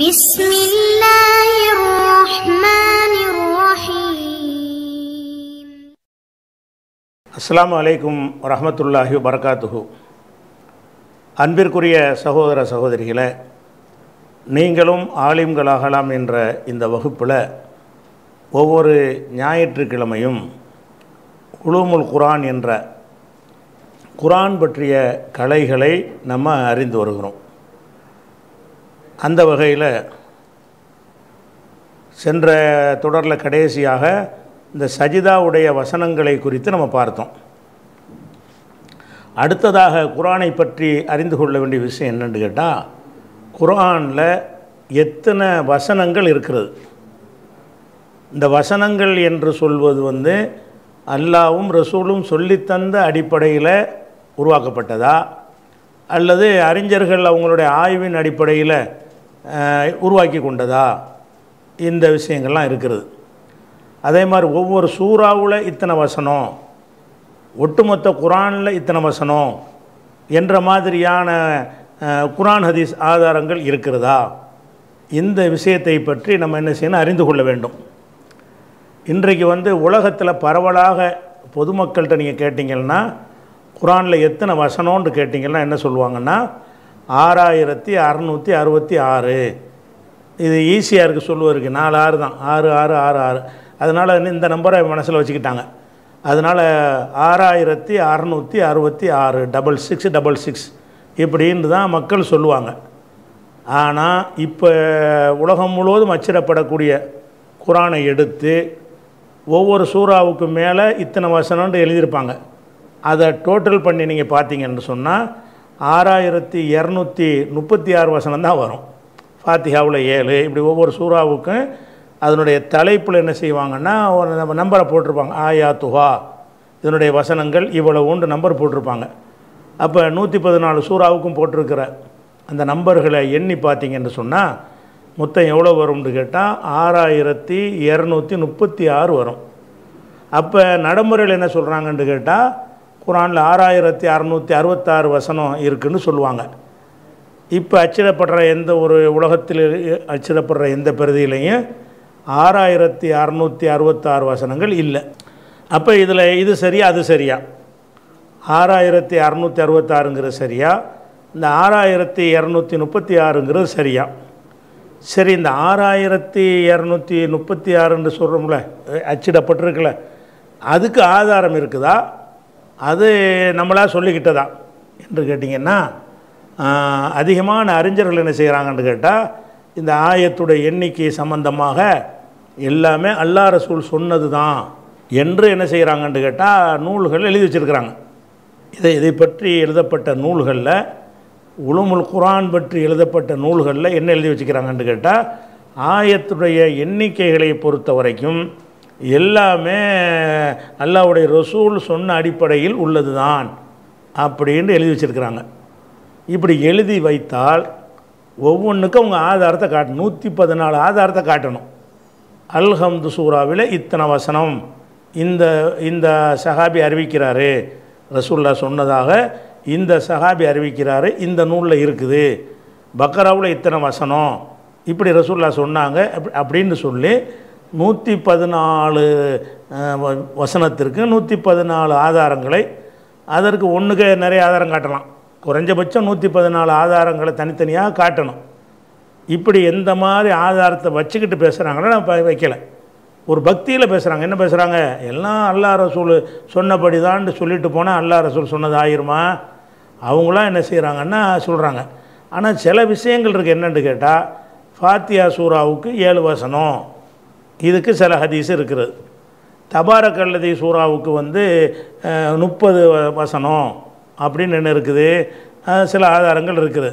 بسم الله الرحمن الرحيم. السلام عليكم ورحمة الله وبركاته. அன்பிற்குரிய சகோதர சகோதரிகளே, நீங்களும் ஆலிம்களாகலாம் என்ற இந்த வகுப்பில் ஒவ்வொரு ஞாயிற்றுக்கிழமையும் உலூமுல் குர்ஆன் என்ற குர்ஆன் பற்றிய கலைகளை நம்ம அறிந்து வருகிறோம். அந்த வகையில் சென்ற தொடரில் கடைசியாக இந்த சஜிதாவுடைய வசனங்களை குறித்து நம்ம பார்த்தோம். அடுத்ததாக குர்ஆனை பற்றி அறிந்து கொள்ள வேண்டிய விஷயம் என்னென்னு கேட்டால், குர்ஆனில் எத்தனை வசனங்கள் இருக்கிறது. இந்த வசனங்கள் என்று சொல்வது அல்லாஹ்வும் ரசூலும் சொல்லித்தந்த அடிப்படையில் உருவாக்கப்பட்டதா அல்லது அறிஞர்கள் அவங்களுடைய ஆய்வின் அடிப்படையில் உருவாக்கி கொண்டதா, இந்த விஷயங்கள்லாம் இருக்கிறது. அதே மாதிரி ஒவ்வொரு சூறாவில் இத்தனை வசனம், ஒட்டுமொத்த குர்ஆனில் இத்தனை வசனம் என்ற மாதிரியான குர்ஆன் ஹதீஸ் ஆதாரங்கள் இருக்கிறதா, இந்த விஷயத்தை பற்றி நம்ம என்ன செய்யணும், அறிந்து கொள்ள வேண்டும். இன்றைக்கு உலகத்தில் பரவலாக பொதுமக்கள்கிட்ட நீங்கள் கேட்டிங்கன்னா, குர்ஆனில் எத்தனை வசனம்னு கேட்டிங்கன்னா என்ன சொல்லுவாங்கன்னா 6666. இது ஈஸியாக இருக்குது சொல்லுவதற்கு, 4 6 தான், 6 6 6 6. அதனால் இந்த நம்பரை மனசில் வச்சுக்கிட்டாங்க. அதனால் 6666, 6666 இப்படின்னு தான் மக்கள் சொல்லுவாங்க. ஆனால் இப்போ உலகம் முழுவதும் அச்சிடப்படக்கூடிய குர்ஆனை எடுத்து ஒவ்வொரு சூறாவுக்கு மேலே இத்தனை வசனம்னு எழுதியிருப்பாங்க. அதை டோட்டல் பண்ணி நீங்கள் பார்த்தீங்கன்னு சொன்னால் 6236 வசனம்தான் வரும். ஃபாத்திஹாவில் 7, இப்படி ஒவ்வொரு சூறாவுக்கும் அதனுடைய தலைப்பில் என்ன செய்வாங்கன்னா நம்ம நம்பரை போட்டிருப்பாங்க. ஆயாத்துஹா, இதனுடைய வசனங்கள் இவ்வளவுண்டு நம்பர் போட்டிருப்பாங்க. அப்போ 114 சூறாவுக்கும் போட்டிருக்கிற அந்த நம்பர்களை எண்ணி பார்த்தீங்கன்னு சொன்னால் மொத்தம் எவ்வளோ வரும்னு கேட்டால் 6236 வரும். அப்போ நடைமுறையில் என்ன சொல்கிறாங்கன்னு கேட்டால் குர்ஆனில் 6666 வசனம் இருக்குதுன்னு சொல்லுவாங்க. இப்போ அச்சிடப்படுற எந்த ஒரு உலகத்தில் அச்சிடப்படுற எந்த பிரதியிலையும் 6666 வசனங்கள் இல்லை. அப்போ இதில் இது சரியா அது சரியா, 6666ங்கிறது சரியா, இந்த 6236ங்கிறது சரியா? சரி, இந்த 6236 சொல்கிறோம்ல, அச்சிடப்பட்டிருக்குல, அதுக்கு ஆதாரம் இருக்குதா, அது நம்மளாக சொல்லிக்கிட்டதா என்று கேட்டிங்கன்னா, அதிகமான அறிஞர்கள் என்ன செய்கிறாங்கன்னு கேட்டால் இந்த ஆயத்துடைய எண்ணிக்கை சம்பந்தமாக எல்லாமே அல்லாஹ் ரசூல் சொன்னது தான் என்று என்ன செய்கிறாங்கன்னு கேட்டால் நூல்கள் எழுதி வச்சுருக்கிறாங்க. இதை பற்றி எழுதப்பட்ட நூல்களில், உலூமுல் குர்ஆன் பற்றி எழுதப்பட்ட நூல்களில் என்ன எழுதி வச்சுக்கிறாங்கன்னு கேட்டால், ஆயத்துடைய எண்ணிக்கைகளை பொறுத்த வரைக்கும் எல்லாமே அல்லாஹ்வுடைய ரசூல் சொன்ன அடிப்படையில் உள்ளது தான் அப்படின்னு எழுதி வச்சுருக்கிறாங்க. இப்படி எழுதி வைத்தால் ஒவ்வொன்றுக்கும் அவங்க ஆதாரத்தை காட்டணும். 114 ஆதாரத்தை காட்டணும். அல்ஹம்து சூறாவில் இத்தனை வசனம், இந்த இந்த சஹாபி அறிவிக்கிறாரு, ரசூல்லா சொன்னதாக இந்த சஹாபி அறிவிக்கிறாரு, இந்த நூலில் இருக்குது. பக்கராவில் இத்தனை வசனம், இப்படி ரசூல்லா சொன்னாங்க அப்படின்னு சொல்லி 114 வசனத்திற்கு 114 ஆதாரங்களை, அதற்கு ஒன்றுக்கு நிறைய ஆதாரம் காட்டலாம், குறைஞ்சபட்சம் 114 ஆதாரங்களை தனித்தனியாக காட்டணும். இப்படி எந்த மாதிரி ஆதாரத்தை வச்சுக்கிட்டு பேசுகிறாங்களோ நான் வைக்கல, ஒரு பக்தியில் பேசுகிறாங்க. என்ன பேசுகிறாங்க, எல்லாம் அல்லாஹ் ரசூல் சொன்னபடி தான் சொல்லிட்டு போனால் அல்லாஹ் ரசூல் சொன்னது ஆயிருமா, அவங்களாம் என்ன செய்கிறாங்கன்னா சொல்கிறாங்க. ஆனால் சில விஷயங்கள் இருக்குது. என்னென்னு கேட்டால், ஃபாத்தியா சூறாவுக்கு 7 வசனம், இதுக்கு சில ஹதீஸ் இருக்கிறது. தபாரக் அல்லதி சூறாவுக்கு 30 வசனம் அப்படின்னு என்ன இருக்குது, சில ஆதாரங்கள் இருக்குது.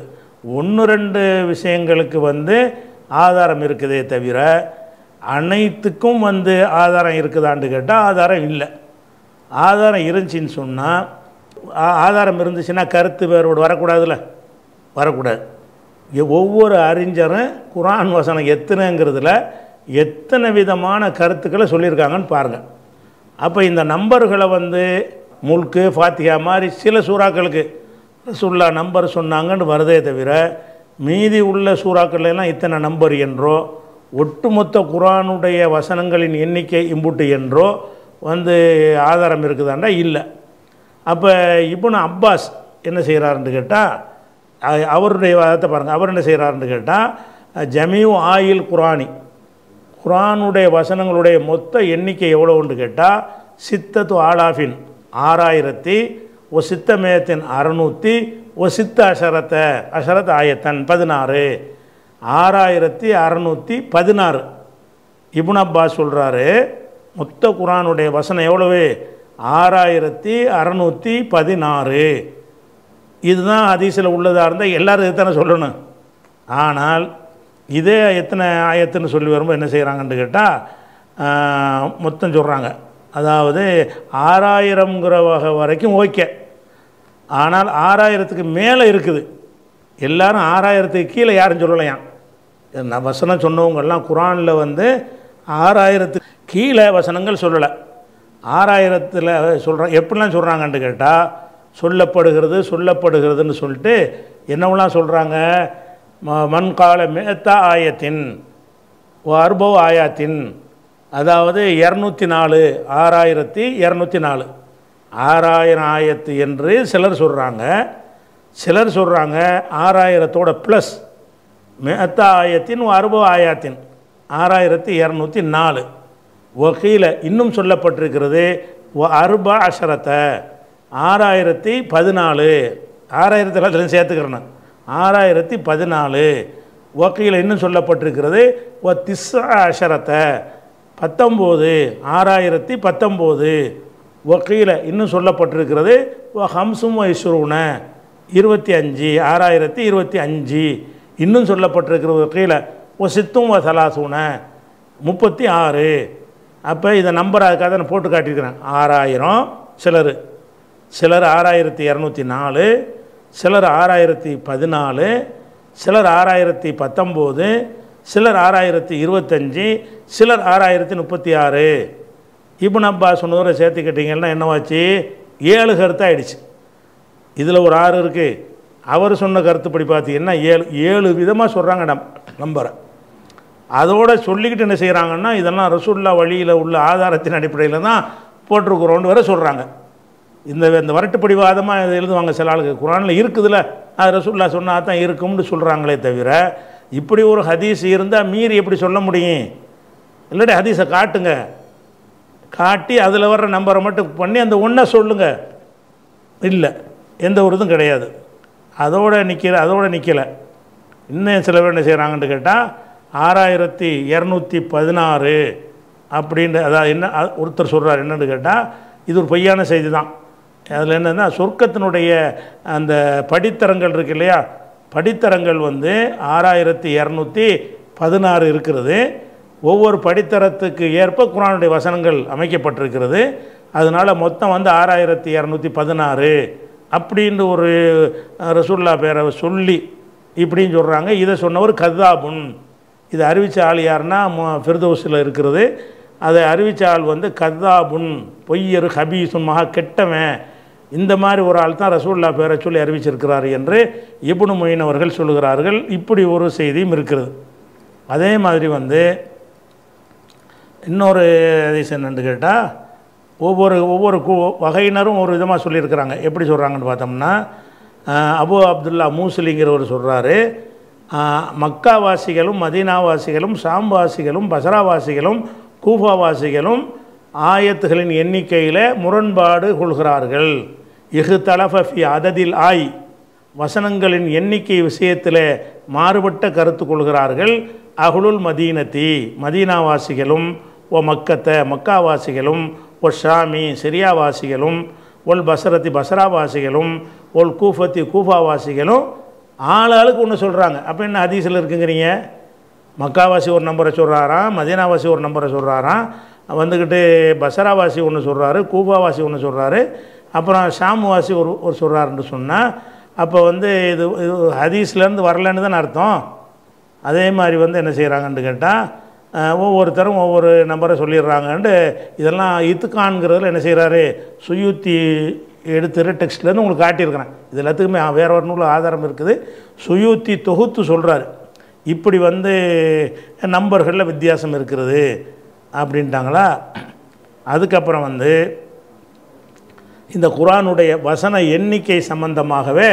1 2 விஷயங்களுக்கு ஆதாரம் இருக்குதே தவிர அனைத்துக்கும் ஆதாரம் இருக்குதான்னு கேட்டால் ஆதாரம் இல்லை. ஆதாரம் இருந்துச்சின்னு சொன்னால், ஆதாரம் இருந்துச்சுன்னா கருத்து வேறுபாடு வரக்கூடாதுல்ல, வரக்கூடாது. ஒவ்வொரு அறிஞரும் குர்ஆன் வசனம் எத்தனைங்கிறதுல எத்தனை விதமான கருத்துக்களை சொல்லியிருக்காங்கன்னு பாருங்கள். அப்போ இந்த நம்பர்களை முல்கு ஃபாத்தியா மாதிரி சில சூறாக்களுக்கு ரசூல்லா நம்பர் சொன்னாங்கன்னு வருதே தவிர மீதி உள்ள சூறாக்கள் எல்லாம் இத்தனை நம்பர் என்றோ ஒட்டுமொத்த குர்ஆனுடைய வசனங்களின் எண்ணிக்கை இம்புட்டு என்றோ வந்து ஆதாரம் இருக்குதாண்டா இல்லை. அப்போ இப்னு அப்பாஸ் என்ன செய்கிறாருன்னு கேட்டால், அவருடைய வாதத்தை பாருங்கள், அவர் என்ன செய்கிறாருன்னு கேட்டால், ஜமீஉ ஆயில் குர்ஆனி, குர்ஆனுடைய வசனங்களுடைய மொத்த எண்ணிக்கை எவ்வளோன்னு கேட்டால், 6,000 6,616 6,616. இப்னு அப்பாஸ் சொல்கிறாரு, மொத்த குர்ஆனுடைய வசனம் எவ்வளவு? 6,616. இதுதான் ஹதீஸில் உள்ளதாக இருந்தால் எல்லோரும் எத்தனை சொல்லணும். ஆனால் இதே எத்தனை ஆயத்துன்னு சொல்லி வரும்போது என்ன செய்கிறாங்கன்னு கேட்டால் மொத்தம் சொல்கிறாங்க. அதாவது 6,000ங்கிற வகை வரைக்கும் ஓகே, ஆனால் 6,000க்கு மேலே இருக்குது. எல்லோரும் 6,000க்கு கீழே யாரும் சொல்லலையாம். நான் வசனம் சொன்னவங்கெல்லாம் குர்ஆனில் வந்து 6,000க்கு கீழே வசனங்கள் சொல்லலை. 6,000ல் சொல்கிறாங்க. எப்படிலாம் சொல்கிறாங்கன்னு கேட்டால், சொல்லப்படுகிறது சொல்லப்படுகிறதுன்னு சொல்லிட்டு என்னவெல்லாம் சொல்கிறாங்க, மண்கால மேத்தா ஆயத்தின் அர்போ ஆயாத்தின், அதாவது 204 6,204 6,000 என்று சிலர் சொல்கிறாங்க. சிலர் சொல்கிறாங்க 6,000ோட ப்ளஸ் மேத்தா ஆயத்தின் அர்போ ஆயாத்தின் 6,204. வகீல இன்னும் சொல்லப்பட்டிருக்கிறது அர்பா அஷரத்தை 6,014 6,000 எல்லாத்துலையும் சேர்த்துக்கிறேன் 6,014. வக்கீல இன்னும் சொல்லப்பட்டிருக்கிறது ஒ திஸ் அஷரத்தை 19 6,019. வக்கீல இன்னும் சொல்லப்பட்டிருக்கிறது ஒ ஹம்சும் இஸ்ரூன 25 6,025. இன்னும் சொல்லப்பட்டிருக்கிறது வக்கீல ஒ சித்தும் ஒ சலாசூன 36. அப்போ இதை நம்பர் அதுக்காக தான் போட்டு காட்டியிருக்கிறேன். 6,000 சிலர் 6,204, சிலர் 6,014, சிலர் 6,019, சிலர் 6,025, சிலர் 6,036. இப்னு அப்பாஸ் சொன்னதோட சேர்த்துக்கிட்டிங்கன்னா என்னவாச்சு? 7 கருத்து ஆகிடுச்சு. இதில் ஒரு 6 இருக்குது. அவர் சொன்ன கருத்துப்படி பார்த்தீங்கன்னா 7 விதமாக சொல்கிறாங்க நம்பரை. அதோடு சொல்லிக்கிட்டு என்ன செய்கிறாங்கன்னா, இதெல்லாம் ரசூலுல்லா வழியில் உள்ள ஆதாரத்தின் அடிப்படையில் தான் போட்டிருக்கிறோன்னு வர சொல்கிறாங்க. இந்த வரட்டுப்படிவாதமாக இது எழுதுவாங்க சில ஆளுக்கு. குர்ஆனில் இருக்குதுல்ல, அது ரசூலுல்லா சொன்னால் தான் இருக்கும்னு சொல்கிறாங்களே தவிர, இப்படி ஒரு ஹதீஸ் இருந்தால் மீறி எப்படி சொல்ல முடியும்? இல்லாட்டி ஹதீஸை காட்டுங்க, காட்டி அதில் வர்ற நம்பரை மட்டும் பண்ணி அந்த ஒன்றை சொல்லுங்கள். இல்லை, எந்த ஒரு இதுவும் கிடையாது. அதோடு நிற்கலை. இன்னும் சில பேர் என்ன செய்கிறாங்கன்னு கேட்டால், 6,216 அப்படின்ற, அதாவது என்ன ஒருத்தர் சொல்கிறார் என்னென்னு கேட்டால், இது ஒரு பொய்யான செய்தி தான். அதில் என்னென்னா, சொர்க்கத்தினுடைய அந்த படித்தரங்கள் இருக்கு இல்லையா, படித்தரங்கள் வந்து 6,216 இருக்கிறது. ஒவ்வொரு படித்தரத்துக்கு ஏற்ப குர்ஆனுடைய வசனங்கள் அமைக்கப்பட்டிருக்கிறது. அதனால் மொத்தம் வந்து 6,216 அப்படின்ற ஒரு ரசூலுல்லா பேரை சொல்லி இப்படின்னு சொல்கிறாங்க. இதை சொன்னவர் கதாபுன். இது அறிவித்த ஆள் யாருன்னா, ஃபிர்தௌஸில் இருக்கிறது, அதை அறிவித்த ஆள் வந்து கதாபுன், பொய்யர், ஹபீசுன், மகா கெட்டவன். இந்த மாதிரி ஒரு ஆள் தான் ரசூலுல்லா பேரை சொல்லி அறிவிச்சிருக்கிறார் என்று இப்னு முயின் அவர்கள் சொல்கிறார்கள். இப்படி ஒரு செய்தியும் இருக்கிறது. அதே மாதிரி வந்து இன்னொரு ஹதீஸ் என்னென்னு கேட்டால், ஒவ்வொரு வகையினரும் ஒரு விதமாக சொல்லியிருக்கிறாங்க. எப்படி சொல்கிறாங்கன்னு பார்த்தோம்னா, அபு அப்துல்லா மூஸ்லிங்கிறவர் சொல்கிறாரு, மக்காவாசிகளும் மதீனாவாசிகளும் ஷாம்வாசிகளும் பஸ்ராவாசிகளும் கூஃபாவாசிகளும் ஆயத்துகளின் எண்ணிக்கையில் முரண்பாடு கொள்கிறார்கள். இஹ்தலஃபி அததில் ஆய், வசனங்களின் எண்ணிக்கை விஷயத்தில் மாறுபட்ட கருத்து கொள்கிறார்கள். அஹ்லுல் மதீனத்தி, மதீனாவாசிகளும், ஒ மக்கத்தை, மக்காவாசிகளும், ஒ ஷாமி, சிரியாவாசிகளும், ஒல் பஸ்ரத்தி, பஸ்ராவாசிகளும், ஒல் கூஃபத்தி, கூஃபாவாசிகளும் ஆளாளுக்கு ஒன்று சொல்கிறாங்க. அப்போ என்ன ஹதீஸில் இருக்குங்கிறீங்க? மக்காவாசி ஒரு நம்பரை சொல்கிறாராம், மதீனாவாசி ஒரு நம்பரை சொல்கிறாராம், வந்துக்கிட்டு பஸ்ராவாசி ஒன்று சொல்கிறாரு, கூஃபாவாசி ஒன்று சொல்கிறாரு, அப்புறம் ஷாம்வாசி ஒரு சொல்கிறாருன்னு சொன்னால், அப்போ வந்து இது ஹதீஸ்லேருந்து வரலன்னு தானே அர்த்தம். அதே மாதிரி வந்து என்ன செய்கிறாங்கன்னு கேட்டால், ஒவ்வொருத்தரும் ஒவ்வொரு நம்பரை சொல்லிடுறாங்கன்ட்டு இதெல்லாம் இத்துக்கான்கிறதுல என்ன செய்கிறாரு சுயூத்தி எடுத்துற டெக்ஸ்ட்ல இருந்து உங்களுக்கு காட்டி இருக்கேன். இது எல்லாத்துக்குமே வேற ஒரு நூல ஆதாரம் இருக்குது. சுயூத்தி தொகுத்து சொல்றாரு இப்படி வந்து நம்பர்கள்ல வித்தியாசம் இருக்குது அப்படிண்டாங்களா. அதுக்கப்புறம் வந்து இந்த குர்ஆனுடைய வசன எண்ணிக்கை சம்பந்தமாகவே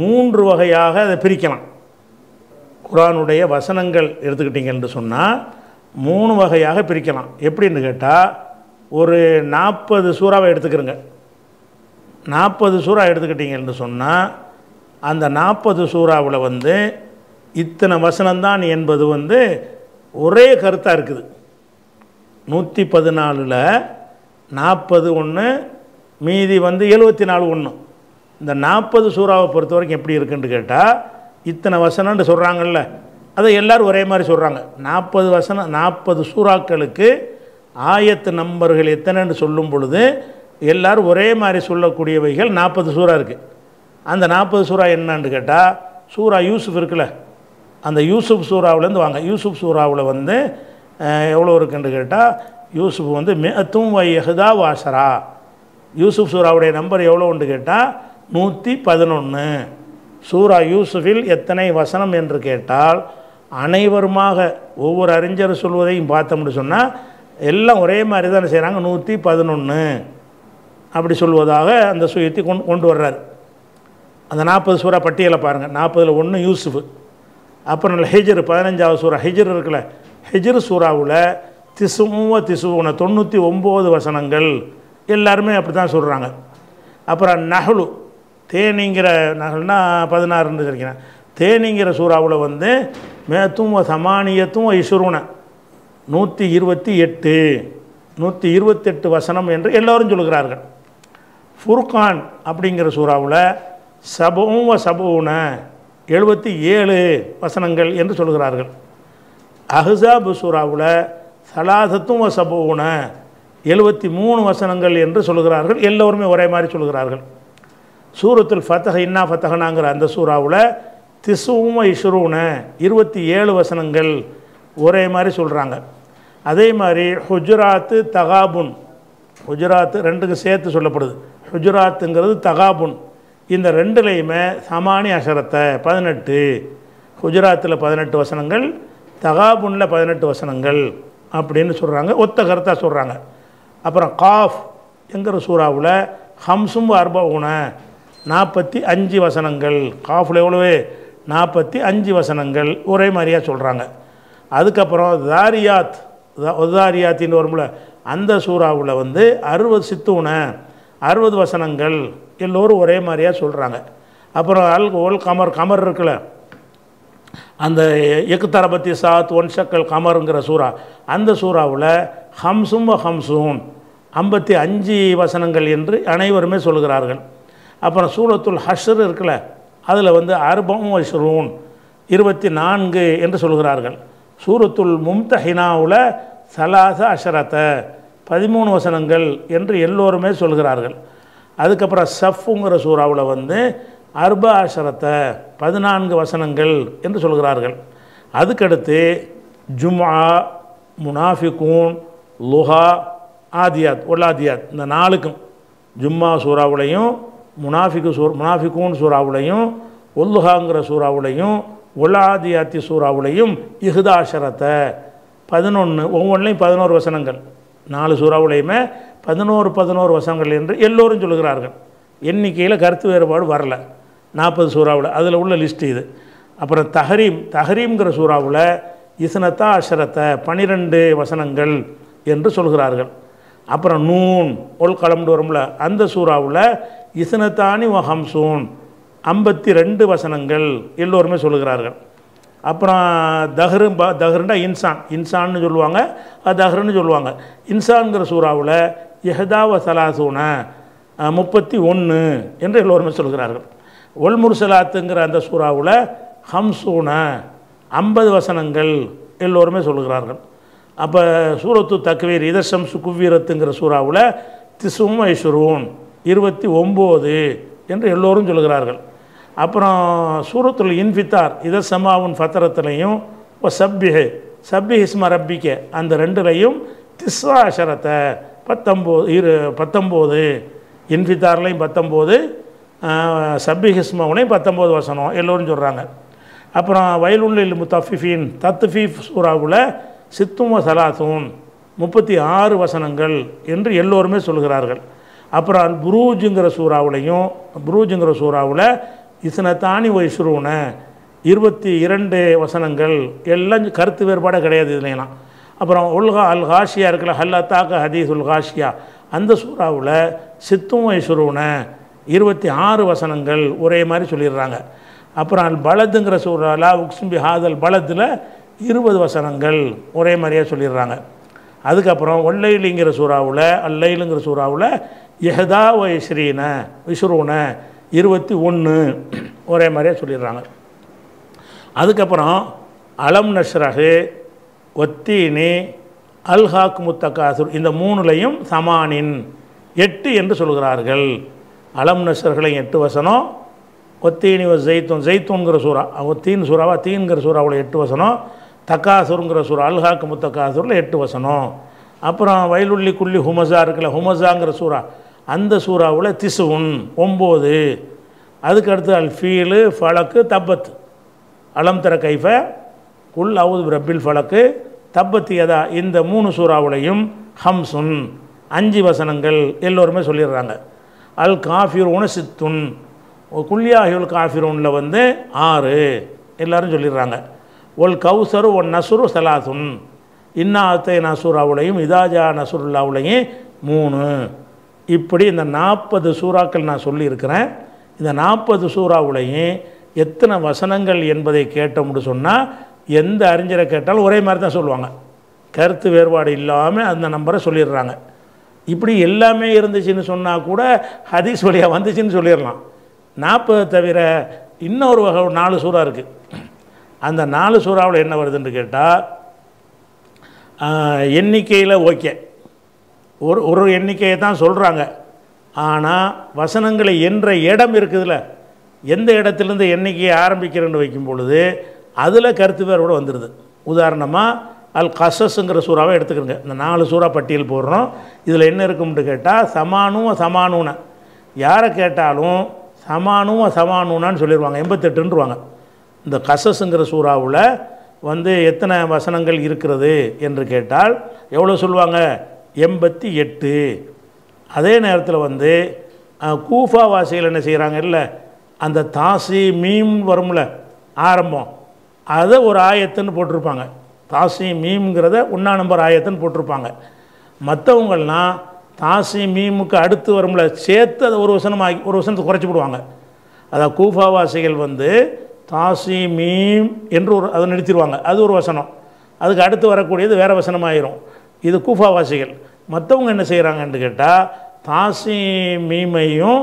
மூன்று வகையாக அதை பிரிக்கலாம். குர்ஆனுடைய வசனங்கள் எடுத்துக்கிட்டீங்க என்று சொன்னால் மூணு வகையாக பிரிக்கலாம். எப்படின்னு கேட்டால் ஒரு 40 சூறாவை எடுத்துக்கிறங்க. 40 சூறா எடுத்துக்கிட்டீங்கன்னு சொன்னால் அந்த 40 சூறாவில் வந்து இத்தனை வசனம்தான் என்பது வந்து ஒரே கருத்தாக இருக்குது. 114 40 ஒன்று மீதி வந்து 74 ஒன்று. இந்த 40 சூறாவை பொறுத்த வரைக்கும் எப்படி இருக்குன்னு கேட்டால் இத்தனை வசனம்னு சொல்கிறாங்கல்ல அதை எல்லோரும் ஒரே மாதிரி சொல்கிறாங்க. 40 வசனம் 40 சூறாக்களுக்கு ஆயத்து நம்பர்கள் எத்தனைன்னு சொல்லும் பொழுது எல்லோரும் ஒரே மாதிரி சொல்லக்கூடியவைகள் 40 சூறா இருக்குது. அந்த 40 சூறா என்னான்னு கேட்டால் சூறா யூசுஃப் இருக்குல்ல அந்த யூசுஃப் சூறாவிலேருந்து வாங்க. யூசுஃப் சூறாவில் வந்து எவ்வளோ இருக்குன்னு கேட்டால் யூசுஃப் வந்து மெத்தும் வையகுதா வாசரா. யூசுஃப் சூறாவுடைய நம்பர் எவ்வளோன்னு கேட்டால் 111. சூரா யூசுஃபில் எத்தனை வசனம் என்று கேட்டால் அனைவருமாக ஒவ்வொரு அறிஞர் சொல்வதையும் பார்த்தோம்னு சொன்னால் எல்லாம் ஒரே மாதிரி தானே செய்கிறாங்க 111 அப்படி சொல்வதாக அந்த சுயத்தை கொண்டு வர்றார். அந்த 40 சூறா பட்டியலை பாருங்கள். 40ல் 1 யூசுஃபு. அப்புறம் ஹிஜ்ரு 15வது சூறா ஹிஜ்ரு இருக்குல்ல ஹிஜ்ரு சூறாவில் 90 99 வசனங்கள் எல்லாருமே அப்படி தான் சொல்கிறாங்க. அப்புறம் நஹ்லு தேனிங்கிற நகல்னா 16 இருக்கிறேன். தேனிங்கிற சூறாவில் வந்து மேத்தும் சமானியத்தும் இசுருன 128 128 வசனம் என்று எல்லோரும் சொல்கிறார்கள். ஃபுர்கான் அப்படிங்கிற சூறாவில் சபவும் சபவுன 77 வசனங்கள் என்று சொல்கிறார்கள். அஹ்ஸாபு சூறாவில் சலாசத்தும் சபவுன 73 வசனங்கள் என்று சொல்கிறார்கள். எல்லோருமே ஒரே மாதிரி சொல்கிறார்கள். சூரத்துல் ஃபத்ஹ் இன்னா ஃபத்ஹ்னாங்கிற அந்த சூறாவில் 29 27 வசனங்கள் ஒரே மாதிரி சொல்கிறாங்க. அதே மாதிரி ஹுஜராத்து தகாபுன் ஹுஜராத்து ரெண்டுக்கு சேர்த்து சொல்லப்படுது. ஹுஜராத்துங்கிறது தகாபுன் இந்த ரெண்டுலேயுமே சமானி அஷரத்தை 18 ஹுஜராத்தில் 18 வசனங்கள் தகாபுனில் 18 வசனங்கள் அப்படின்னு சொல்கிறாங்க. ஒத்த கருத்தாக சொல்கிறாங்க. அப்புறம் காஃப் என்கிற சூறாவில் 50 45 வசனங்கள் காஃபில் எவ்வளவு 45 வசனங்கள் ஒரே மாதிரியாக சொல்கிறாங்க. அதுக்கப்புறம் தாரியாத் தாரியாத்தின்னு வரும்ல அந்த சூறாவில் வந்து 60 வசனங்கள் எல்லோரும் ஒரே மாதிரியாக சொல்கிறாங்க. அப்புறம் அல் ஒல் கமர் கமர் இருக்குல்ல அந்த எக்தரபத்தி சாத் ஒன் ஷக்கல் கமருங்கிற சூறா அந்த சூறாவில் 55 வசனங்கள் என்று அனைவருமே சொல்கிறார்கள். அப்புறம் சூரத்துல் ஹஷ்ர் இருக்குல்ல அதில் வந்து 24 என்று சொல்கிறார்கள். சூரத்துல் மும்தஹினாவில் 13 வசனங்கள் என்று எல்லோருமே சொல்கிறார்கள். அதுக்கப்புறம் சஃப்ங்கிற சூறாவில் வந்து 14 வசனங்கள் என்று சொல்கிறார்கள். அதுக்கடுத்து ஜும்ஆ முனாஃபிகூன் லுஹா ஆதியாத் ஒல்லாதியாத் இந்த 4க்கும் ஜும்மா சூறாவுலையும் முனாஃபிகூன் சூறாவுலையும் ஒல்லுஹாங்கிற சூறாவுலையும் ஒல்லாதியாத்தி சூறாவுலையும் 11 ஒவ்வொன்றையும் 11 வசனங்கள் 4 சூறாவுலையுமே 11 வசனங்கள் என்று எல்லோரும் சொல்கிறார்கள். எண்ணிக்கையில் கருத்து வேறுபாடு வரல. 40 சூறாவில் அதில் உள்ள லிஸ்ட்டு இது. அப்புறம் தஹரீம்ங்கிற சூறாவில் 12 வசனங்கள் என்று சொல்கிறார்கள். அப்புறம் நூன் ஒல் கலம்னு வரும்ல அந்த சூறாவில் 52 வசனங்கள் எல்லோருமே சொல்கிறார்கள். அப்புறம் தஹ்ருண்டா இன்சான்னு சொல்லுவாங்க தஹ்ருன்னு சொல்லுவாங்க இன்சான்கிற சூறாவில் 31 என்று எல்லோருமே சொல்கிறார்கள். ஒல் முர்சலாத்துங்கிற அந்த சூறாவில் 50 வசனங்கள் எல்லோருமே சொல்கிறார்கள். அப்போ சூரத்து தக்வீர் இதர்ஷம் சுக்குவீரத்துங்கிற சூறாவில் 29 என்று எல்லோரும் சொல்கிறார்கள். அப்புறம் சூரத்துல் இன்ஃபித்தார் இதர் சமாவுன் ஃபத்தரத்துலையும் சப்பி ஹிஸ்ம ரப்பிக்க அந்த ரெண்டுலையும் 19 இன்ஃபித்தார்லையும் 19 சப்பிஹிஸ்மவுனையும் 19 வசனம் எல்லோரும் சொல்கிறாங்க. அப்புறம் வயலுள்ளில் முத்தஃபிஃபீன் தத்ஃபீஃப் சூராவில் சித்தும் சலாத்தூன் 36 வசனங்கள் என்று எல்லோருமே சொல்கிறார்கள். அப்புறம் புரூஜுங்கிற சூறாவிலையும் இசனத்தானி வைசுருன 22 வசனங்கள் எல்லாம் கருத்து வேறுபாடாக கிடையாது இதுலாம். அப்புறம் உல்கா அல் ஹாஷியா இருக்கிற ஹல்லாத்தாக்க ஹதீஸ் உல் ஹாஷியா அந்த சூறாவில் சித்தும் வைசுருன 26 வசனங்கள் ஒரே மாதிரி சொல்லிடுறாங்க. அப்புறம் அல் பலதுங்கிற சூறா லா உக்ஸும்பி ஹாதல் பலத்தில் 20 வசனங்கள் ஒரே மாதிரியாக சொல்லிடுறாங்க. அதுக்கப்புறம் ஒல்லைலிங்கிற சூறாவில் அல்லைலுங்கிற சூறாவில் எஹதா வைஸ்ரீன விஸ்ரூன 21 ஒரே மாதிரியாக சொல்லிடுறாங்க. அதுக்கப்புறம் அலம் நஷ்ரஹு ஒத்தீனி அல்ஹாக் முத்தகாசுர் இந்த 3லையும் சமானின் 8 என்று சொல்கிறார்கள். அலம் நஷ்ரஹுலையும் 8 வசனம், ஒத்தீனி ஜெய்தூன் ஜெய்தூன்கிற சூறா ஒத்தீன் சூறாவா தீன்கிற சூறாவில் 8 வசனம், தக்காசுருங்கிற சூறா அல்ஹாக்கு முத்தக்காசுரில் 8 வசனம். அப்புறம் வயலுள்ளி குள்ளி ஹுமசா இருக்கல ஹுமசாங்கிற சூறா அந்த சூறாவில் 9. அதுக்கடுத்து அல்ஃபீலு ஃபலக்கு தப்பத் அலம் தர கைஃப குல் அவுது ரப்பில் ஃபலக்கு தப்பத்தியதா இந்த 3 சூறாவிலையும் 5 வசனங்கள் எல்லோருமே சொல்லிடுறாங்க. அல் காஃபிரூன சித்துன் குல்யாஹியுல் காஃபிரூனில் 6 எல்லோரும் சொல்லிடுறாங்க. ஒல் கௌசரு ஒன் நசுரு சலாசுன் இன்னா அத்தை நசூராவுலையும் இதாஜா நசுருல்லாவுலையும் 3. இப்படி இந்த 40 சூறாக்கள் நான் சொல்லியிருக்கிறேன். இந்த 40 சூறாவுலையும் எத்தனை வசனங்கள் என்பதை கேட்டோம்னு சொன்னால் எந்த அறிஞரை கேட்டாலும் ஒரே மாதிரி தான் சொல்லுவாங்க, கருத்து வேறுபாடு இல்லாமல் அந்த நம்பரை சொல்லிடுறாங்க. இப்படி எல்லாமே இருந்துச்சுன்னு சொன்னால் கூட ஹதீஸ் வழியாக வந்துச்சுன்னு சொல்லிடலாம். 40 தவிர இன்னொரு வகை 4 சூறா இருக்குது. அந்த 4 சூறாவில் என்ன வருதுன்னு கேட்டால் எண்ணிக்கையில் ஓகே ஒரு எண்ணிக்கையை தான் சொல்கிறாங்க. ஆனால் வசனங்களை என்ற இடம் இருக்குதுல்ல, எந்த இடத்துலேருந்து எண்ணிக்கையை ஆரம்பிக்கிறேன்னு வைக்கும் பொழுது அதில் கருத்து வேறுபாடு வந்துடுது. உதாரணமாக அல் கசஸுங்கிற சூறாவை எடுத்துக்கிறோங்க. இந்த 4 சூறா பட்டியல் போடுறோம். இதில் என்ன இருக்கும்னு கேட்டால் சமானும் சமானுன்னு யாரை கேட்டாலும் சமானும் சமானுனான்னு சொல்லிடுவாங்க, 88ன்றுவாங்க. இந்த கசஸுங்கிற சூறாவில் எத்தனை வசனங்கள் இருக்கிறது என்று கேட்டால் எவ்வளோ சொல்லுவாங்க, 88. அதே நேரத்தில் கூஃபா வாசிகள் என்ன செய்கிறாங்க, இல்லை அந்த தாசி மீம் வரும்ல ஆரம்பம் அதை ஒரு ஆயத்துன்னு போட்டிருப்பாங்க. தாசி மீம்ங்கிறத 1 ஆயத்துன்னு போட்டிருப்பாங்க. மற்றவங்கள்லாம் தாசி மீமுக்கு அடுத்து வரும்ல சேர்த்து அதை ஒரு வசனமாகி ஒரு வசனத்துக்கு குறைச்சி போடுவாங்க. அதான் கூஃபா வாசிகள் தாசி மீம் என்று ஒரு அதை நிறுத்திடுவாங்க, அது ஒரு வசனம், அதுக்கு அடுத்து வரக்கூடியது வேறு வசனமாயிரும். இது கூஃபாவாசிகள். மற்றவங்க என்ன செய்கிறாங்கன்னு கேட்டால் தாசி மீமையும்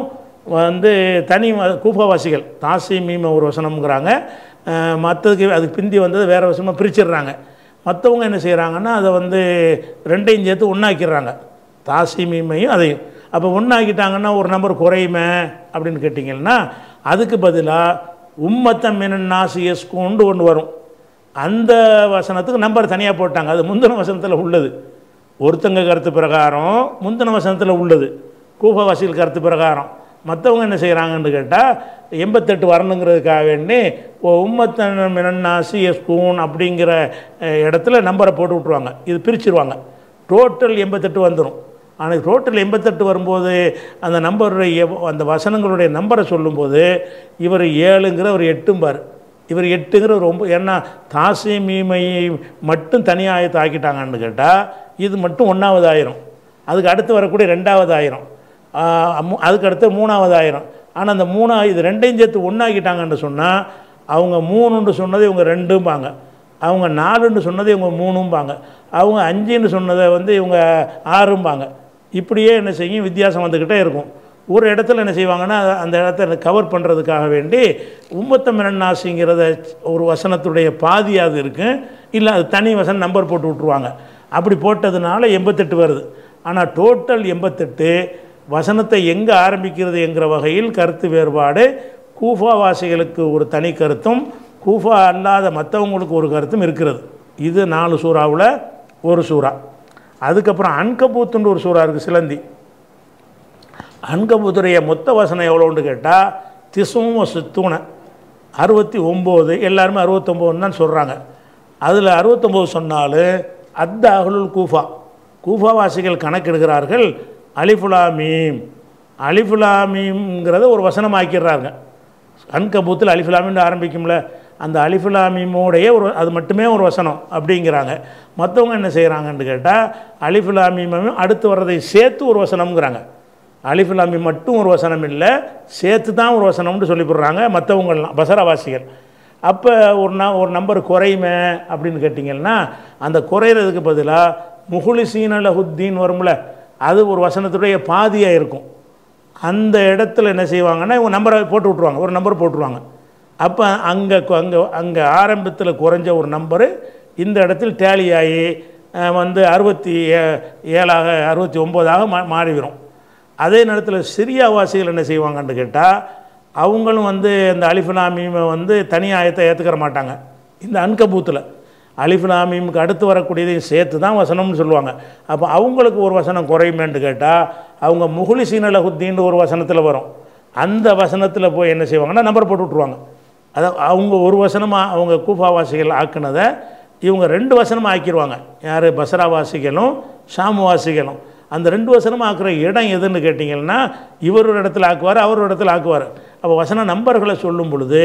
தனி கூஃபாவாசிகள் தாசி மீமை ஒரு வசனம்ங்கிறாங்க, மற்றதுக்கு அதுக்கு பிந்தி வந்தது வேறு வசனமாக பிரிச்சிடுறாங்க. மற்றவங்க என்ன செய்கிறாங்கன்னா அதை 2ஐயும் சேர்த்து ஒன்றாக்கிறாங்க, தாசி மீமையும் அதையும். அப்போ ஒன்றாக்கிட்டாங்கன்னா ஒரு நம்பர் குறையுமே அப்படின்னு கேட்டிங்கன்னா அதுக்கு பதிலாக உம்மத்தம் மென்னாசி எஸ்கூண்டு ஒன்று வரும், அந்த வசனத்துக்கு நம்பர் தனியாக போட்டாங்க. அது முந்தின வசனத்தில் உள்ளது, ஒருத்தங்க கருத்து பிரகாரம் முந்தின வசனத்தில் உள்ளது கூஃபாவாசிகள் கருத்து பிரகாரம். மற்றவங்க என்ன செய்கிறாங்கன்னு கேட்டால் 88 வரணுங்கிறதுக்காக வேண்டி உம்மத்தன் மென்னாசி எஸ்கூன் அப்படிங்கிற இடத்துல நம்பரை போட்டு விட்ருவாங்க, இது பிரிச்சுருவாங்க, டோட்டல் 88 வந்துடும். ஆனால் டோட்டல் 88 வரும்போது அந்த நம்பருடைய அந்த வசனங்களுடைய நம்பரை சொல்லும்போது இவர் 7ங்கிற ஒரு 8 இவர் 8ங்கிற ரொம்ப ஏன்னா தாசி மீமையை மட்டும் தனியாயத்தை ஆக்கிட்டாங்கன்னு கேட்டால் இது மட்டும் 1 அதுக்கு அடுத்து வரக்கூடிய 2 அதுக்கு அடுத்து 3. ஆனால் அந்த 3 இது 2ஐயும் சேர்த்து 1 சொன்னால் அவங்க 3ன்னு சொன்னதை இவங்க 2, அவங்க 4ன்னு சொன்னதை இவங்க 3, அவங்க 5ன்னு சொன்னதை இவங்க 6. இப்படியே என்ன செய்யும், வித்தியாசம் வந்துக்கிட்டே இருக்கும். ஒரு இடத்துல என்ன செய்வாங்கன்னா அந்த இடத்த கவர் பண்ணுறதுக்காக வேண்டி உம்மத்தம் என்னன்னாசிங்கிறத ஒரு வசனத்துடைய பாதியாவது இருக்கும், இல்லை அது தனி வசனம் நம்பர் போட்டு விட்ருவாங்க. அப்படி போட்டதுனால 88 வருது. ஆனால் டோட்டல் 88 வசனத்தை எங்கே ஆரம்பிக்கிறது என்கிற வகையில் கருத்து வேறுபாடு கூஃபாவாசிகளுக்கு ஒரு தனி கருத்தும் கூஃபா அல்லாத மற்றவங்களுக்கு ஒரு கருத்தும் இருக்கிறது. இது 4 சூறாவில் ஒரு சூறா. அதுக்கப்புறம் அன்கபூத்துன்னு ஒரு சூறா இருக்குது, சிலந்தி. அங்கமுதுரைய மொத்த வசனம் எவ்வளோன்னு கேட்டால் திசுவும் சித்தூனை 69 எல்லாருமே 69 தான் சொல்கிறாங்க. அதில் 69 சொன்னாலும் அத்த அகலுல் கூஃபா கூஃபாவாசிகள் கணக்கெடுக்கிறார்கள். அலிஃபுலாமீம் அலிஃபுலாமீம்ங்கிறத ஒரு வசனம் ஆக்கிடுறாங்க. அன்கபூத்தில் அலிஃபுலாமின்னு ஆரம்பிக்கும்ல, அந்த அலிஃபுலாமீமோடைய ஒரு அது மட்டுமே ஒரு வசனம் அப்படிங்கிறாங்க. மற்றவங்க என்ன செய்கிறாங்கன்னு கேட்டால் அலிஃபுலாமீமும் அடுத்து வர்றதை சேர்த்து ஒரு வசனம்ங்கிறாங்க. அலிஃபுலாமி மட்டும் ஒரு வசனம் இல்லை, சேர்த்து தான் ஒரு வசனம்னு சொல்லிவிடுறாங்க மற்றவங்களாம் பசரவாசிகள். அப்போ ஒரு நம்பர் குறையுமே அப்படின்னு கேட்டிங்கன்னா, அந்த குறையிறதுக்கு பதிலாக முகுலிசீன லஹுத்தீன் வரும்ல, அது ஒரு வசனத்துடைய பாதியாக இருக்கும். அந்த இடத்துல என்ன செய்வாங்கன்னா இவங்க நம்பரை போட்டு விட்ருவாங்க, ஒரு நம்பர் போட்டுருவாங்க. அப்போ அங்கே அங்கே அங்கே ஆரம்பத்தில் குறைஞ்ச ஒரு நம்பரு இந்த இடத்தில் டேலியாகி 69ஆக மாறிவிடும். அதே நேரத்தில் சிரியா வாசிகள் என்ன செய்வாங்கன்னு கேட்டால், அவங்களும் இந்த அலிஃபுலாமீமை தனி ஆயத்தை ஏற்றுக்கிற மாட்டாங்க. இந்த அன்கபூத்தில் அலிஃபுலாமீமுக்கு அடுத்து வரக்கூடியதையும் சேர்த்து தான் வசனம்னு சொல்லுவாங்க. அப்போ அவங்களுக்கு ஒரு வசனம் குறையுமேன்னு கேட்டால், அவங்க முகுலிசீன லஹுத்தீன்னு ஒரு வசனத்தில் வரும், அந்த வசனத்தில் போய் என்ன செய்வாங்கன்னா நம்பர் போட்டு விட்ருவாங்க. அதை அவங்க ஒரு வசனமாக அவங்க கூஃபாவாசிகள் ஆக்குனதை இவங்க ரெண்டு வசனமாக ஆக்கிடுவாங்க. யார்? பஸ்ராவாசிகளும் ஷாமுவாசிகளும். அந்த ரெண்டு வசனமாக ஆக்குற இடம் எதுன்னு கேட்டிங்கன்னா, இவரோட இடத்துல ஆக்குவார், அவரோட இடத்துல ஆக்குவார். அப்போ வசன நம்பர்களை சொல்லும் பொழுது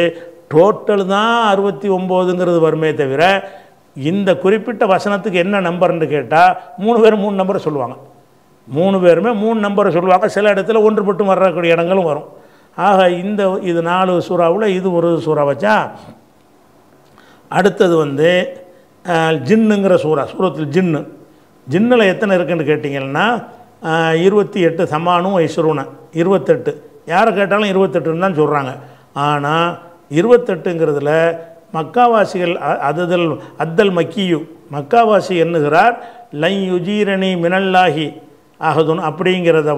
டோட்டல் தான் 69ங்கிறது வருமே தவிர, இந்த குறிப்பிட்ட வசனத்துக்கு என்ன நம்பர்ன்னு கேட்டால் 3 பேர் 3 நம்பரை சொல்லுவாங்க. 3 பேருமே 3 நம்பரை சொல்லுவாங்க. சில இடத்துல ஒன்றுபட்டு வரக்கூடிய இடங்களும் வரும். ஆக இது 4 சூறாவில் இது ஒரு சூறா வச்சா, அடுத்தது ஜின்னுங்கிற சூறா, சூரத்தில் ஜின்னு. ஜின்னில் எத்தனை இருக்குதுன்னு கேட்டிங்கன்னா 28 சமானும் ஐஸ்வரூன 28. யாரை கேட்டாலும் 28ன்னு தான் சொல்கிறாங்க. ஆனால் 28ங்கிறதுல மக்காவாசிகள் அத்தல் மக்கியு மக்காவாசி எண்ணுகிறார் லை யுஜீரணி மினல்லாஹி அகதுன் அப்படிங்கிறத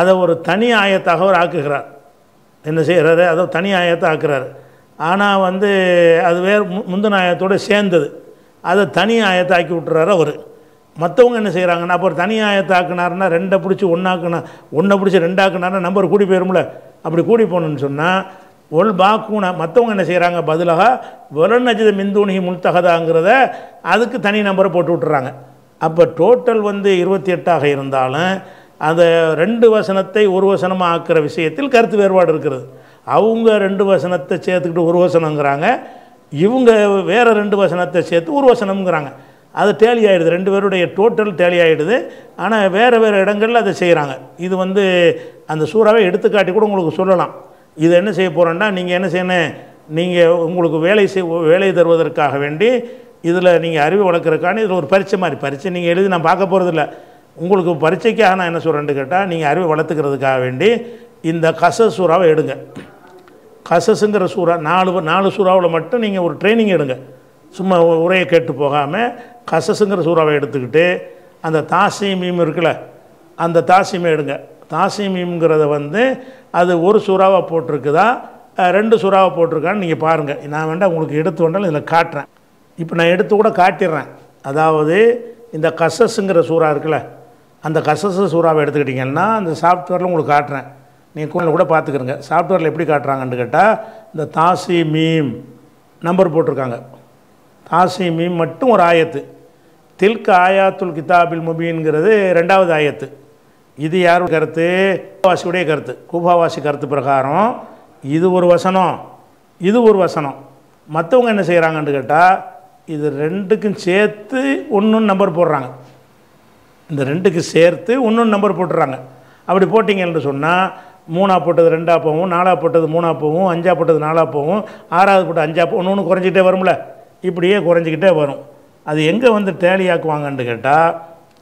அதை ஒரு தனி ஆயத்தாக அவர் ஆக்குகிறார். என்ன செய்கிறாரு? அதை தனி ஆயத்தை ஆக்குறாரு. ஆனால் அது வேறு முந்தின ஆயத்தோடு சேர்ந்தது, அதை தனி ஆயத்தை ஆக்கி விட்டுறாரு அவர். மற்றவங்க என்ன செய்கிறாங்கன்னா, அப்போ ஒரு தனி ஆயத்தை ஆக்குனாருன்னா ரெண்டை பிடிச்சி ஒன்றாக்குனா, ஒன்றை பிடிச்சி ரெண்டாக்குனாருன்னா நம்பர் கூடி போயிரும்ல. அப்படி கூடி போகணுன்னு சொன்னால் ஒல் பாக்கூனா மற்றவங்க என்ன செய்கிறாங்க, பதிலாக வெலன் அஜித மிந்துணி முல்தகதாங்கிறத அதுக்கு தனி நம்பரை போட்டு விட்டுறாங்க. அப்போ டோட்டல் 28ஆக இருந்தாலும் அதை ரெண்டு வசனத்தை ஒரு வசனமாக ஆக்குற விஷயத்தில் கருத்து வேறுபாடு இருக்கிறது. அவங்க 2 வசனத்தை சேர்த்துக்கிட்டு ஒரு வசனங்கிறாங்க, இவங்க வேறு 2 வசனத்தை சேர்த்து ஒரு வசனம்ங்கிறாங்க. அது டேலி ஆகிடுது, 2 பேருடைய டோட்டல் டேலி ஆகிடுது. ஆனால் வேறு வேறு இடங்களில் அதை செய்கிறாங்க. இது அந்த சூறாவை எடுத்துக்காட்டி கூட உங்களுக்கு சொல்லலாம். இது என்ன செய்ய போகிறோன்னா, நீங்கள் என்ன செய்யணும், நீங்கள் உங்களுக்கு வேலை தருவதற்காக வேண்டி இதில் நீங்கள் அறிவு வளர்க்குறக்கான இதில் ஒரு பரீட்சை மாதிரி, பரீட்சை நீங்கள் எழுதி நான் பார்க்க போகிறதில்ல, உங்களுக்கு பரீட்சைக்காக நான் என்ன சொல்கிறேன்னு கேட்டால், நீங்கள் அறிவை வளர்த்துக்கிறதுக்காக வேண்டி இந்த கசஸ் சூறாவை எடுங்க. கசஸுங்கிற சூறா 4 சூறாவில் மட்டும் நீங்கள் ஒரு ட்ரைனிங் எடுங்க, சும்மா உரையை கேட்டு போகாமல். கசஸுங்கிற சூறாவை எடுத்துக்கிட்டு அந்த தாசீமீம் இருக்குல்ல, அந்த தாசீமை எடுங்க. தாசீமீம்ங்கிறத அது ஒரு சூறாவை போட்டிருக்குதா 2 சூறாவை போட்டிருக்கான்னு நீங்கள் பாருங்கள். நான் வேண்டாம் உங்களுக்கு எடுத்து வேண்டாலும் இதில் காட்டுறேன், இப்போ நான் எடுத்து கூட காட்டிடுறேன். அதாவது இந்த கசஸுங்கிற சூறா இருக்குல்ல, அந்த கசஸு சூறாவை எடுத்துக்கிட்டிங்கன்னா அந்த சாஃப்ட்வேரில் உங்களுக்கு காட்டுறேன், நீங்கள் கூட பார்த்துக்கிறங்க. சாஃப்ட்வேரில் எப்படி காட்டுறாங்கன்னு கேட்டால், இந்த தாசீமீம் நம்பர் போட்டிருக்காங்க, தாசீமீம் மட்டும் ஒரு ஆயத்து. தில்க ஆயாத்துல் கிதாபில் முபீன்கிறது 2வது ஆயத்து. இது யாரோட கருத்து? கூஃபாவாசியுடைய கருத்து. கூஃபாவாசி கருத்து பிரகாரம் இது ஒரு வசனம், இது ஒரு வசனம். மற்றவங்க என்ன செய்கிறாங்கன்னு கேட்டால், இது ரெண்டுக்கும் சேர்த்து 1 நம்பர் போடுறாங்க, இந்த 2க்கு சேர்த்து 1 நம்பர் போட்டுறாங்க. அப்படி போட்டிங்கன்னு சொன்னால் 3ஆக போட்டது 2ஆக போகும், 4ஆக போட்டது 3ஆக போகும், 5ஆக போட்டது 4ஆக போகும், 6ஆவது போட்டு 5ஆக போகும், 1 குறைஞ்சிக்கிட்டே வரும்ல. இப்படியே குறைஞ்சிக்கிட்டே வரும். அது எங்கே டேலியாக்குவாங்கன்னு கேட்டால்,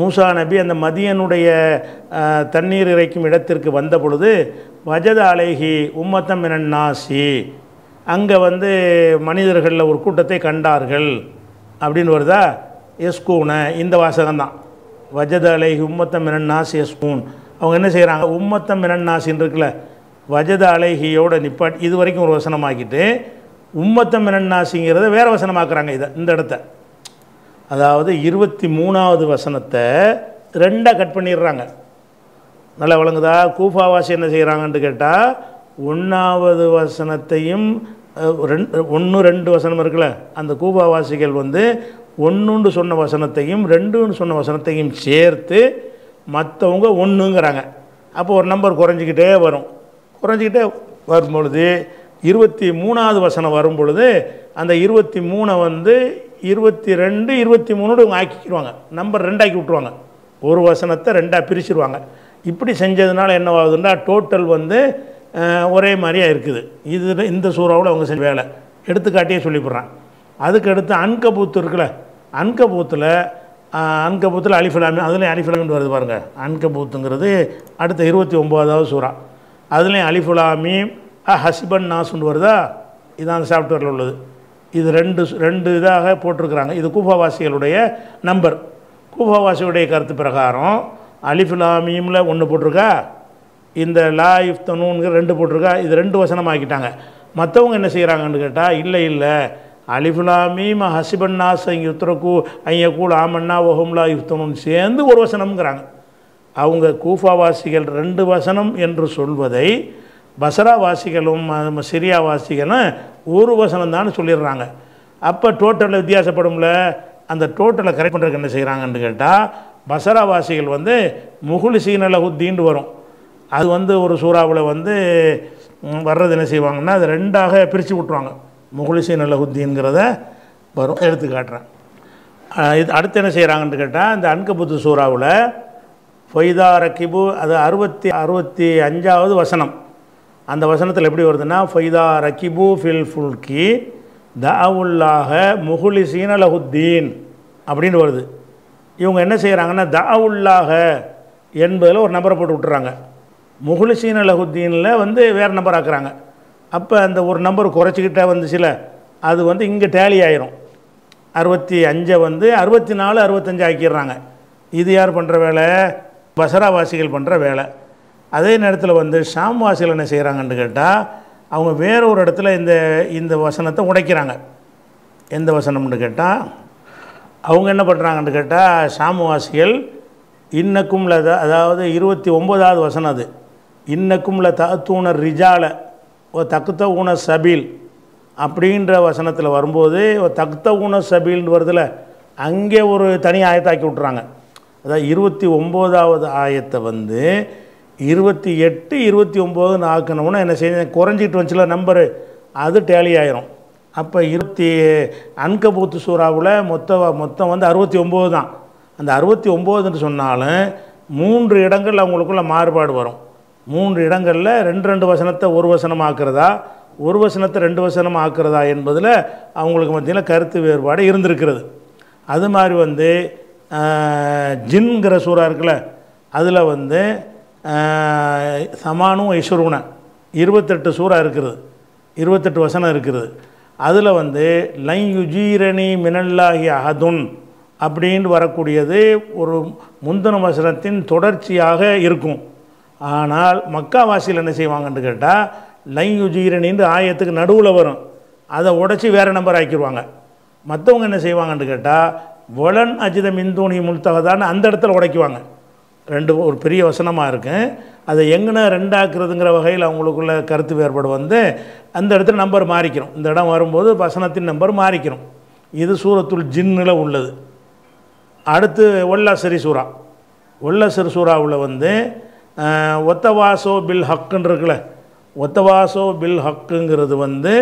மூசா நபி அந்த மதியனுடைய தண்ணீர் இறைக்கும் இடத்திற்கு வந்த பொழுது வஜத அலைஹி உம்மத்தம் மினன்னாசி அங்க வந்து மனிதர்கள்ல ஒரு கூட்டத்தை கண்டார்கள் அப்படினு வருதா யஸ்கூன இந்த வாசகம் தான் வஜத அலைஹி உம்மத்தம் மினன் நாஸ் யஸ்கூன் அவங்க என்ன செய்றாங்க உம்மத்தம் மினன் நாஸ் இருக்குல வஜத அலைஹியோட நிப்பாட் இது வரைக்கும் ஒரு வசனம் ஆக்கிட்டு உம்மத்தம் மினன் நாஸ்ங்கறத வேற வசனம் ஆக்குறாங்க இத இந்த இடத்தை அதாவது 23வது வசனத்தை ரெண்டா கட் பண்ணிடுறாங்க நல்லா விளங்குதா கூஃபா வாசி என்ன செய்றாங்கன்னு கேட்டா 1வது வசனத்தையும் 1 2 வசனம் இருக்குல அந்த கூஃபா வாசிகள் வந்து 1ன்னு சொன்ன வசனத்தையும் 2ன்னு சொன்ன வசனத்தையும் சேர்த்து மத்தவங்க 1ங்கறாங்க அப்ப ஒரு நம்பர் குறஞ்சிட்டே வரும் குறஞ்சிட்டே வரும் பொழுது 23வது வசனம் வரும் பொழுது அந்த 23 வந்து 22 23 ஓட ஆக்கிடுவாங்க நம்பர் 2 ஆக்கி விட்டுருவாங்க ஒரு வசனத்தை ரெண்டா பிரிச்சிடுவாங்க இப்படி செஞ்சதனால என்ன ஆகுதுன்னா டோட்டல் வந்து ஒரே மாதிரியா இருக்குது இது இந்த சூறாவுல அவங்க செஞ்ச வேளை எடுத்துக்காட்டியே சொல்லி போறாங்க அதுக்கு அடுத்து அன்கபூத் இருக்குல அன்கபூத்துல அலிஃப் லாம் மீம் அதுல அலிஃப் லாம் மீம் வருது பாருங்க அன்கபூத்ங்கிறது அடுத்து 29வது சூரா அதுல அலிஃப் லாம் மீம் அஹஸ்பன் நாஸ்னு வருதா இதான் அந்த சாப்டர்ல உள்ளது இது ரெண்டு இதாக போட்டுருக்காங்க இது கூஃபாவாசிகளுடைய நம்பர் கூஃபாவாசியுடைய கருத்து பிரகாரம் அலிஃப் லாம் மீம்ல 1 போட்டுருக்கா இந்த லா இஃப்தனூன்ங்கற 2 போட்டுருக்கா இது 2 வசனம் ஆக்கிட்டாங்க மத்தவங்க என்ன செய்றாங்கன்னு கேட்டா இல்ல இல்ல அலிஃப் லாம் மீம் ஹஸிபன் நாஸ் யுத்ரகு ஐயகூல் ஆமன்னா வஹும் லா இஃப்தனூன் சேர்ந்து ஒரு வசனம்ங்கறாங்க அவங்க கூஃபாவாசிகள் 2 வசனம் என்று சொல்வதை பஸ்ரா வாசிகளும் சிரியா வாசிகளும் ஒரு வசனம் தான் சொல்லிடுறாங்க அப்ப டோட்டல் வித்தியாசப்படும்ல அந்த டோட்டலை கரெக்ட் பண்றதுக்கு என்ன செய்றாங்கன்னு கேட்டா பஸ்ரா வாசிகள் வந்து முஹ்லிஸீன லஹுத்தீன் வரும் அது வந்து ஒரு சூறாவுல வந்து வர்றது என்ன செய்வாங்கன்னா அது ரெண்டாக பிரிச்சு விட்டுருவாங்க முஹ்லிஸீன லஹுத்தீன்ங்கறதை வரும் எடுத்து காட்டுறேன் இது அடுத்து என்ன செய்றாங்கன்னு கேட்டா இந்த அன்கபூத் சூறாவுல ஃபைதா ரகிபு அது 65வது வசனம் அந்த வசனத்துல எப்படி வருதுன்னா ஃபைதா ரகிபு ஃபில் ஃபுல்கி தஅவுல்லாஹ முஹ்லிஸீன லஹுத்தீன் அப்படினு வருது இவங்க என்ன செய்றாங்கன்னா தஅவுல்லாஹ என்பதில் ஒரு நம்பரை போட்டு விட்டுறாங்க முஹ்லிஸீன லஹுத்தீன்ல வந்து வேற நம்பர் ஆக்குறாங்க அப்ப அந்த ஒரு நம்பர் குறைச்சிட்டே வந்துச்சுல அது வந்து இங்க டேலி ஆயிரும் 65 வந்து 64 65 ஆக்கிடுறாங்க இது யார் பண்ற வேளை பஸ்ரா வாசிகள் பண்ற வேளை அதே நேரத்துல வந்து ஷாம் வாசிகள் என்ன செய்றாங்கன்னு கேட்டா அவங்க வேற ஒரு இடத்துல இந்த வசனத்தை உடைக்கறாங்க எந்த வசனம்னு கேட்டா அவங்க என்ன பண்றாங்கன்னு கேட்டா ஷாம் வாசிகள் இன்னக்கும் லத அதாவது 29வது வசனம் அது இன்னக்கும் லதஅதூன ரிஜால வ தக்தூன சபீல் அப்படிங்கற வசனத்துல வரும்போது தக்தூன சபீல்னு வருதுல அங்கே ஒரு தனி ஆயத்தாக்கி விட்டுறாங்க அதாவது 29வது ஆயத்தை வந்து 28 29 ஆக்கணும்னா என்ன செய்யணும் குறஞ்சிட்டு வந்துச்சுல நம்பர் அது டேலி ஆயிரும் அப்ப அன்கபூத் சூராவுல மொத்தம் வந்து 69 தான் அந்த 69ன்னு சொன்னாலும் 3 இடங்கள்ல அவங்களுக்குள்ள மாறுபாடு வரும் 3 இடங்கள்ல 2 வசனத்தை ஒரு வசனம் ஆக்குறதா ஒரு வசனத்தை 2 வசனம் ஆக்குறதா என்பதுல அவங்களுக்கு மத்தியில கருத்து வேறுபாடு இருந்திருக்கிறது அது மாதிரி வந்து ஜின்ங்கற சூரா இருக்குல அதுல வந்து சமானு ஐஷுருன 28 சூரா இருக்குது 28 வசனம் இருக்குது அதுல வந்து லை யுஜீரணி மினல்லாஹி அஹதுன் அப்படினு வரக்கூடியது ஒரு முந்தின வசனத்தின் தொடர்ச்சியாக இருக்கும் ஆனால் மக்கா வாசிகள் என்ன செய்வாங்கன்னு கேட்டா லை யுஜீரணின்ற ஆயத்துக்கு நடுவுல வரும் அதை உடைச்சி வேற நம்பர் ஆக்கிடுவாங்க மத்தவங்க என்ன செய்வாங்கன்னு கேட்டா வலன் அஜித மின்தூனி முல்தஹதான்னு அந்த இடத்துல உடைக்குவாங்க 2 ஒரு பெரிய வசனமா இருக்கு அதை எங்கனா 2 ஆக்குறதுங்கற வகையில் அவங்களுக்குள்ள கருத்து வேறுபாடு வந்து அந்த இடத்துல நம்பர் மாறிக்கிறோம் இந்த இடம் வரும்போது வசனத்தின் நம்பர் மாறிக்கிறோம் இது சூரத்துல் ஜின்னுல உள்ளது அடுத்து ஒல்லசரி சூரா ஒல்லசரி சூராவுல வந்து ஒத்தவாசோ பில் ஹக்குன்னு இருக்குல ஒத்தவாசோ பில் ஹக்குங்கிறது வந்து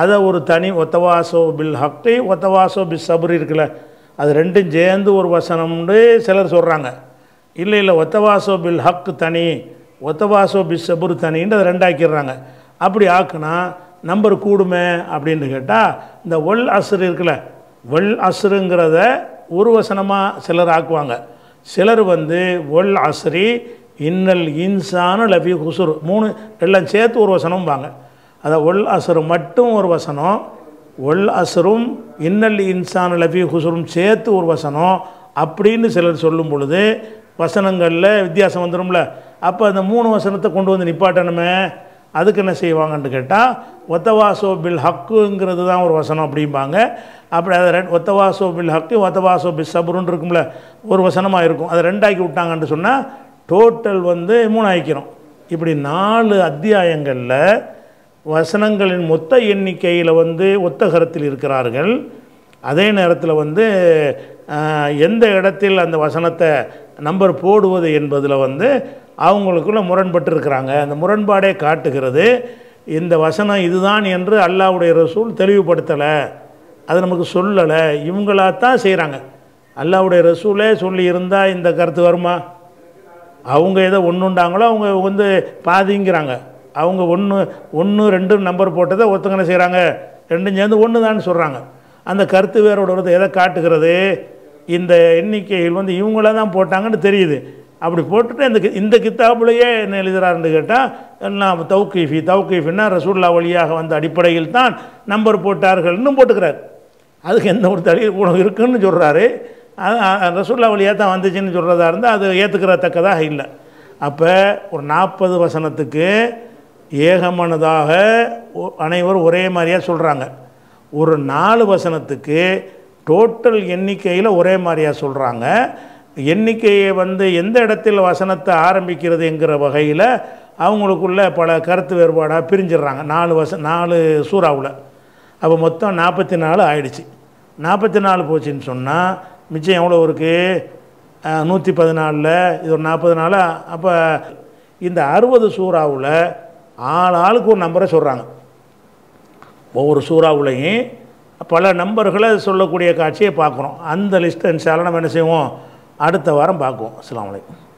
அதை ஒரு தனி ஒத்தவாசோ பில் ஹக்கை ஒத்தவாசோ பில் சபுரி இருக்குல அது ரெண்டும் சேர்ந்து ஒரு வசனம்னு சிலர் சொல்றாங்க இல்ல இல்ல ஒத்தவாசோ பில் ஹக் தனி ஒத்தவாசோ பில் சபுர் தனின்னு அதை 2 ஆக்கிடுறாங்க அப்படி ஆக்குனா நம்பர் கூடுமே அப்படின்னு கேட்டா இந்த ஒல் அசுர் இருக்குல ஒல் அசுருங்கிறத ஒரு வசனமாக சிலர் ஆக்குவாங்க சிலர் வந்து ஒல் அஸ்ரி இன்னல் இன்சானு லஃபி ஹுசுர் 3 எல்லாம் சேர்த்து ஒரு வசனம் வாங்க هذا ول أسرم ماتتم ورباسانو ول أسرم إنّل إنسان لفي خسرم شيت ورباسانو أبدين سلر سولم بولده வசனங்கள்ல வித்தியாசம் வந்துரும்ல அப்ப அந்த மூணு வசனத்தை கொண்டு வந்து நிப்பாட்டணுமே அதுக்கு என்ன செய்வாங்கன்னு கேட்டா வதவாசோ பில் ஹக்குங்கிறது தான் ஒரு வசனம் அப்படிம்பாங்க அப்படி அத வதவாசோ பில் ஹக்கு வதவாசோ பிஸ் சப்ருன்னு இருக்கும்ல ஒரு வசனமா இருக்கும் அத ரெண்டாக்கி விட்டாங்கன்னு சொன்னா டோட்டல் வந்து மூணு ஆயிக்கிறோம் இப்படி நாலு அத்தியாயங்கள்ல வசனங்களின் மொத்த எண்ணிக்கையில வந்து ஒத்தகரத்தில் இருக்கிறார்கள் அதே நேரத்துல வந்து எந்த இடத்தில் அந்த வசனத்தை நம்பர் போடுவது என்பதுல வந்து அவங்களுக்குள்ள முரண்பட்டு இருக்காங்க அந்த முரண்பாடே காட்டுகிறது இந்த வசனம் இதுதான் என்று அல்லாஹ்வுடைய ரசூல் தெளிவுபடுத்தல அது நமக்கு சொல்லல இவங்களா தான் செய்றாங்க அல்லாஹ்வுடைய ரசூலே சொல்லி இருந்தா இந்த கருத்து வருமா அவங்க ஏதோ ஒண்ணுண்டாங்களோ அவங்க வந்து பாதிங்கறாங்க அவங்க 1 2 நம்பர் போட்டதை ஒருத்தங்க செய்றாங்க ரெண்டும் சேர்ந்து ஒன்னு தான் சொல்றாங்க அந்த கருத்து வேரோட எதை காட்டுகிறது இந்த எண்ணிக்கையில் வந்து இவங்கள தான் போட்டாங்கன்னு தெரியுது அப்படி போட்டுட்டு இந்த கிதாபுலயே என்ன எழுதுறாருன்னு கேட்டா எல்லாம் தௌகீஃபி தௌகீஃபினா ரசூலுல்லாஹ் வழியாக வந்த அடிப்படையில் தான் நம்பர் போட்டார்கள் இன்னும் போட்டுக்கிறார் அதுக்கு என்ன ஒரு தலி இருக்குன்னு சொல்றாரு ரசூலுல்லாஹ் வழியாக தான் வந்துச்சுன்னு சொல்றதா இருந்தா அது ஏத்துக்கறதக்கதா இல்லை அப்ப ஒரு 40 வசனத்துக்கு ஏகமனதாக அனைவரும் ஒரே மாதிரியா சொல்றாங்க ஒரு 4 வசனத்துக்கு டோட்டல் எண்ணிக்கையில ஒரே மாதிரியா சொல்றாங்க எண்ணிக்கையை வந்து எந்த இடத்தில் வசனத்தை ஆரம்பிக்கிறது என்கிற வகையில அவங்களுக்குள்ள பல கருத்து வேறுபாடா பிரிஞ்சிராங்க 4 சூராவுல அப்ப மொத்தம் 44 ஆயிடுச்சு 44 போச்சுன்னு சொன்னா மிச்சம் எவ்வளவு இருக்கு 114ல இது 44 அப்ப இந்த 60 சூராவுல ஆளாளுக்கு ஒரு நம்பரை சொல்றாங்க ஒவ்வொரு சூராவுலயும் பல நம்பர்களை சொல்லக்கூடிய காட்சியை பார்க்குறோம் அந்த லிஸ்ட் இன்ஷா அல்லாஹ் நம்ம என்ன செய்வோம் அடுத்த வாரம் பார்ப்போம் அஸ்ஸலாமு அலைக்கும்